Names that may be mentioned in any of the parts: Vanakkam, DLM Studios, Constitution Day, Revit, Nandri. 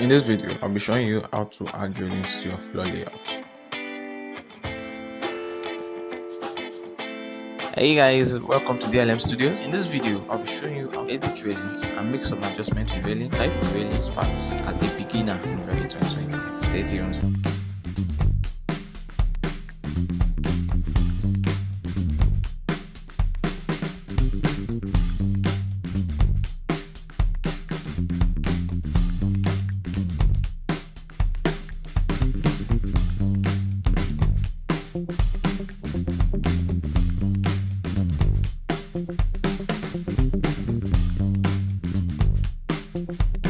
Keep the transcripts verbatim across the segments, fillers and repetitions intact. In this video, I'll be showing you how to add drillings to your floor layout. Hey guys, welcome to D L M Studios. In this video, I'll be showing you how to edit railings and make some adjustments to railing type of railings parts as a beginner in Revit twenty twenty. Stay tuned.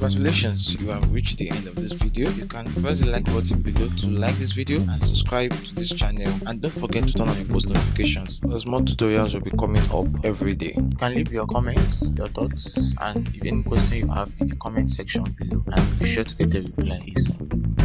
Congratulations, you have reached the end of this video. You can press the like button below to like this video and subscribe to this channel, and don't forget to turn on your post notifications as more tutorials will be coming up every day. You can leave your comments, your thoughts, and even question you have in the comment section below, and be sure to get a reply ASAP.